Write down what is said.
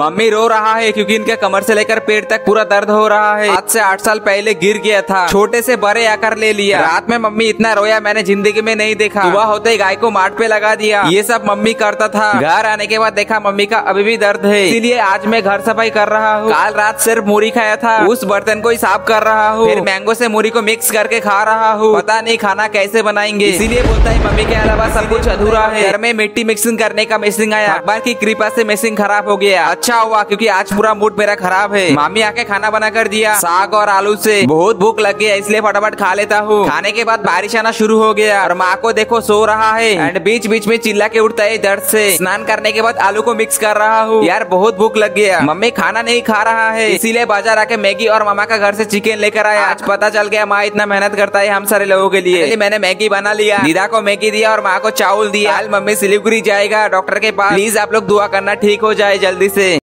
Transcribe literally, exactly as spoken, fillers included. Mummy रो रहा है क्योंकि इनके कमर से लेकर पेट तक पूरा दर्द हो रहा है। आज से आठ साल पहले गिर गया था, छोटे से बड़े आकर ले लिया। रात में मम्मी इतना रोया मैंने जिंदगी में नहीं देखा। सुबह होते ही गाय को माट पे लगा दिया। ये सब मम्मी करता था। घर आने के बाद देखा मम्मी का अभी भी दर्द है, इसीलिए आज मैं घर सफाई कर रहा हूँ। काल रात सिर्फ मूरी खाया था, उस बर्तन को ही साफ कर रहा हूँ। फिर मैंगो से मूरी को मिक्स करके खा रहा हूँ। पता नहीं खाना कैसे बनाएंगे, इसीलिए बोलता है मम्मी के अलावा सब कुछ अधूरा है। घर में मिट्टी मिक्सिंग करने का मशीन आया, अब्बा की कृपा से मशीन खराब हो गया। अच्छा हुआ क्योंकि आज पूरा मूड मेरा खराब है। मामी आके खाना बना कर दिया साग और आलू से। बहुत भूख लग गया इसलिए फटाफट खा लेता हूँ। खाने के बाद बारिश आना शुरू हो गया और माँ को देखो सो रहा है एंड बीच बीच में चिल्ला के उठता है दर्द से। स्नान करने के बाद आलू को मिक्स कर रहा हूँ। यार बहुत भूख लग गया, मम्मी खाना नहीं खा रहा है, इसीलिए बाजार आके मैगी और मामा का घर से चिकन लेकर आया। आज पता चल गया माँ इतना मेहनत करता है हम सारे लोगों के लिए। मैंने मैगी बना लिया, दीदा को मैगी दिया और माँ को चावल दिया। आज मम्मी सिलीगुड़ी जाएगा डॉक्टर के पास, प्लीज आप लोग दुआ करना ठीक हो जाए जल्दी से।